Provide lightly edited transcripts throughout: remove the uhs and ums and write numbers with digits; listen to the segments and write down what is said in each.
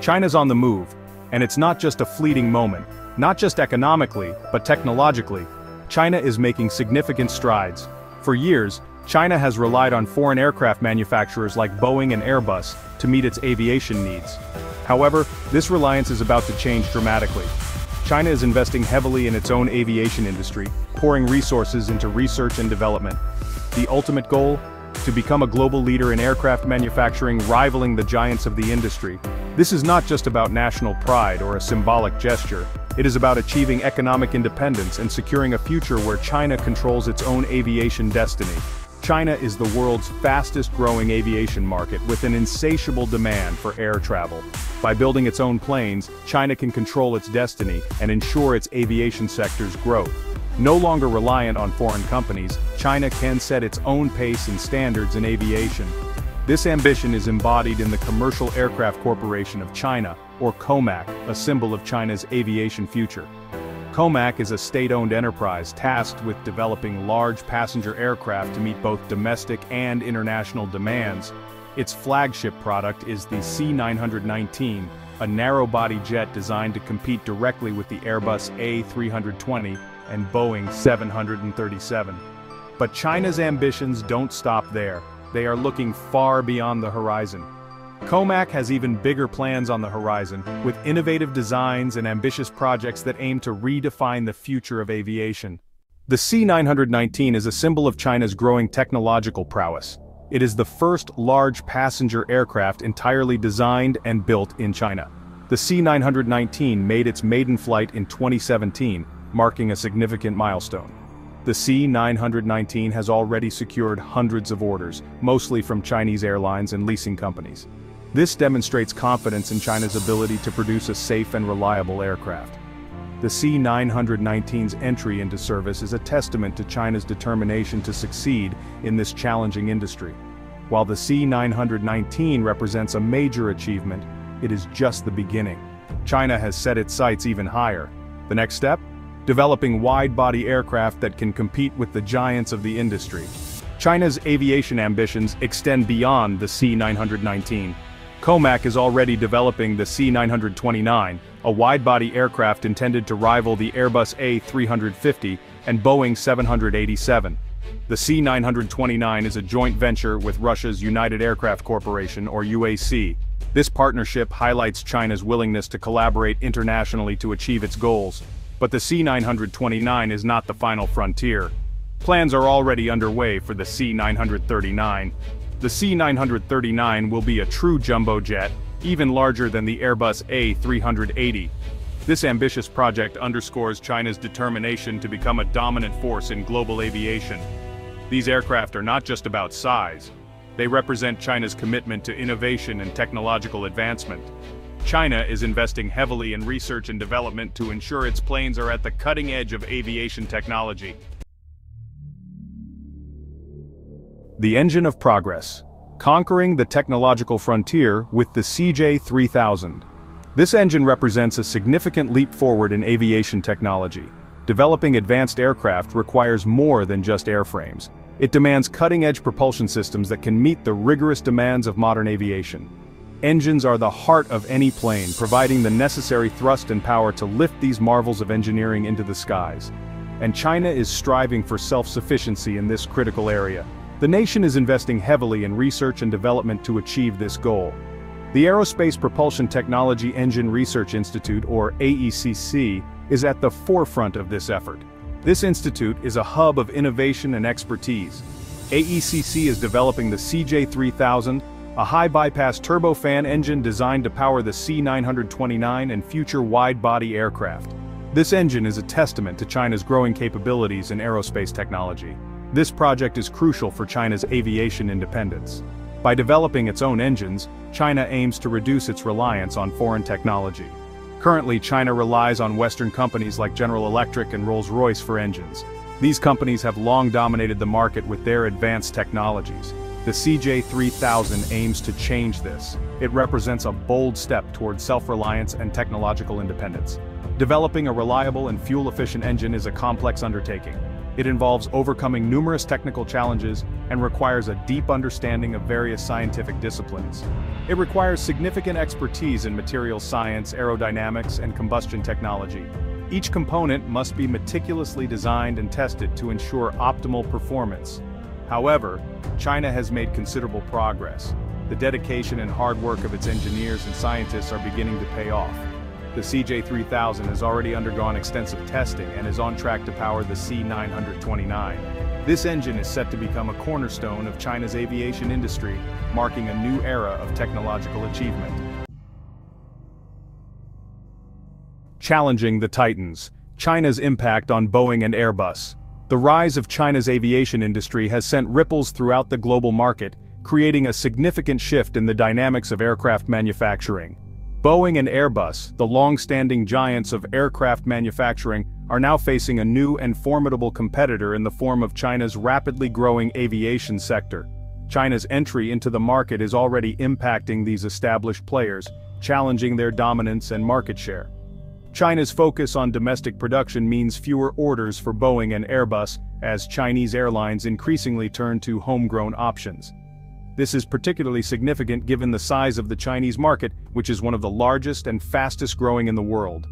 China's on the move, and it's not just a fleeting moment. Not just economically, but technologically, China is making significant strides. For years, China has relied on foreign aircraft manufacturers like Boeing and Airbus to meet its aviation needs. However, this reliance is about to change dramatically. China is investing heavily in its own aviation industry, pouring resources into research and development. The ultimate goal? To become a global leader in aircraft manufacturing, rivaling the giants of the industry. This is not just about national pride or a symbolic gesture. It is about achieving economic independence and securing a future where China controls its own aviation destiny. China is the world's fastest-growing aviation market, with an insatiable demand for air travel. By building its own planes, China can control its destiny and ensure its aviation sector's growth. No longer reliant on foreign companies, China can set its own pace and standards in aviation. This ambition is embodied in the Commercial Aircraft Corporation of China, or COMAC, a symbol of China's aviation future. COMAC is a state-owned enterprise tasked with developing large passenger aircraft to meet both domestic and international demands. Its flagship product is the C919, a narrow-body jet designed to compete directly with the Airbus A320 and Boeing 737. But China's ambitions don't stop there. They are looking far beyond the horizon. COMAC has even bigger plans on the horizon, with innovative designs and ambitious projects that aim to redefine the future of aviation. The C919 is a symbol of China's growing technological prowess. It is the first large passenger aircraft entirely designed and built in China. The C919 made its maiden flight in 2017, marking a significant milestone. The C919 has already secured hundreds of orders, mostly from Chinese airlines and leasing companies. This demonstrates confidence in China's ability to produce a safe and reliable aircraft. The C919's entry into service is a testament to China's determination to succeed in this challenging industry. While the C919 represents a major achievement, it is just the beginning. China has set its sights even higher. The next step? Developing wide-body aircraft that can compete with the giants of the industry. China's aviation ambitions extend beyond the C919. COMAC is already developing the C929, a wide-body aircraft intended to rival the Airbus A350 and Boeing 787. The C929 is a joint venture with Russia's United Aircraft Corporation, or UAC. This partnership highlights China's willingness to collaborate internationally to achieve its goals. But the C929 is not the final frontier. Plans are already underway for the C939. The C939 will be a true jumbo jet, even larger than the Airbus A380. This ambitious project underscores China's determination to become a dominant force in global aviation. These aircraft are not just about size. They represent China's commitment to innovation and technological advancement. China is investing heavily in research and development to ensure its planes are at the cutting edge of aviation technology. The engine of progress. Conquering the technological frontier with the CJ3000. This engine represents a significant leap forward in aviation technology. Developing advanced aircraft requires more than just airframes. It demands cutting-edge propulsion systems that can meet the rigorous demands of modern aviation. Engines are the heart of any plane, providing the necessary thrust and power to lift these marvels of engineering into the skies. And China is striving for self-sufficiency in this critical area. The nation is investing heavily in research and development to achieve this goal. The Aerospace Propulsion Technology Engine Research Institute, or AECC, is at the forefront of this effort. This institute is a hub of innovation and expertise. AECC is developing the CJ3000, a high-bypass turbofan engine designed to power the C929 and future wide-body aircraft. This engine is a testament to China's growing capabilities in aerospace technology. This project is crucial for China's aviation independence. By developing its own engines, China aims to reduce its reliance on foreign technology. Currently, China relies on Western companies like General Electric and Rolls-Royce for engines. These companies have long dominated the market with their advanced technologies. The CJ3000 aims to change this. It represents a bold step toward self-reliance and technological independence. Developing a reliable and fuel-efficient engine is a complex undertaking. It involves overcoming numerous technical challenges, and requires a deep understanding of various scientific disciplines. It requires significant expertise in materials science, aerodynamics, and combustion technology. Each component must be meticulously designed and tested to ensure optimal performance. However, China has made considerable progress. The dedication and hard work of its engineers and scientists are beginning to pay off. The CJ3000 has already undergone extensive testing and is on track to power the C929. This engine is set to become a cornerstone of China's aviation industry, marking a new era of technological achievement. Challenging the Titans: China's impact on Boeing and Airbus. The rise of China's aviation industry has sent ripples throughout the global market, creating a significant shift in the dynamics of aircraft manufacturing. Boeing and Airbus, the long-standing giants of aircraft manufacturing, are now facing a new and formidable competitor in the form of China's rapidly growing aviation sector. China's entry into the market is already impacting these established players, challenging their dominance and market share. China's focus on domestic production means fewer orders for Boeing and Airbus, as Chinese airlines increasingly turn to homegrown options. This is particularly significant given the size of the Chinese market, which is one of the largest and fastest growing in the world.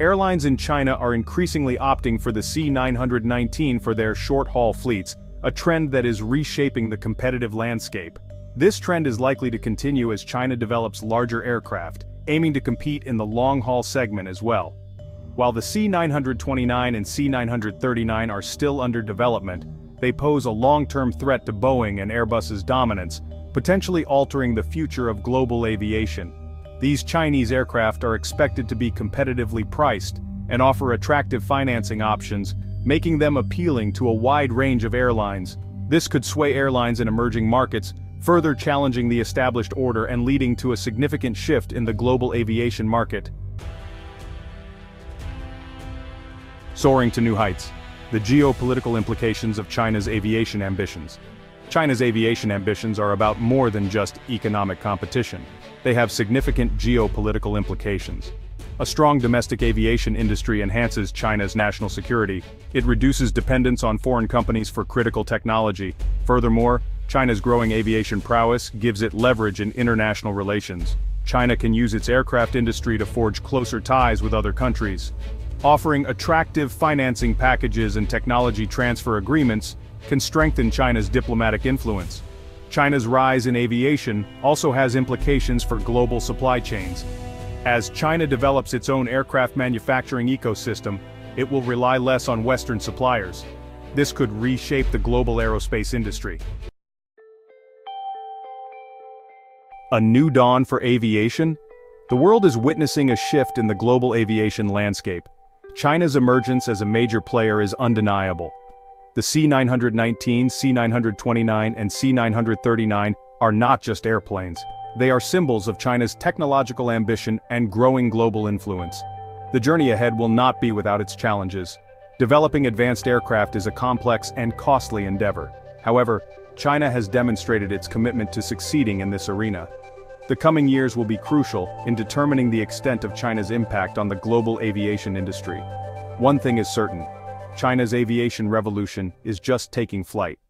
Airlines in China are increasingly opting for the C919 for their short-haul fleets, a trend that is reshaping the competitive landscape. This trend is likely to continue as China develops larger aircraft, aiming to compete in the long-haul segment as well. While the C929 and C939 are still under development, they pose a long-term threat to Boeing and Airbus's dominance, potentially altering the future of global aviation. These Chinese aircraft are expected to be competitively priced and offer attractive financing options, making them appealing to a wide range of airlines. This could sway airlines in emerging markets, further challenging the established order and leading to a significant shift in the global aviation market. Soaring to new heights: the geopolitical implications of China's aviation ambitions. China's aviation ambitions are about more than just economic competition. They have significant geopolitical implications. A strong domestic aviation industry enhances China's national security. It reduces dependence on foreign companies for critical technology. Furthermore, China's growing aviation prowess gives it leverage in international relations. China can use its aircraft industry to forge closer ties with other countries. Offering attractive financing packages and technology transfer agreements can strengthen China's diplomatic influence. China's rise in aviation also has implications for global supply chains. As China develops its own aircraft manufacturing ecosystem, it will rely less on Western suppliers. This could reshape the global aerospace industry. A new dawn for aviation? The world is witnessing a shift in the global aviation landscape. China's emergence as a major player is undeniable. The C919, C929, and C939 are not just airplanes. They are symbols of China's technological ambition and growing global influence. The journey ahead will not be without its challenges. Developing advanced aircraft is a complex and costly endeavor. However, China has demonstrated its commitment to succeeding in this arena. The coming years will be crucial in determining the extent of China's impact on the global aviation industry. One thing is certain: China's aviation revolution is just taking flight.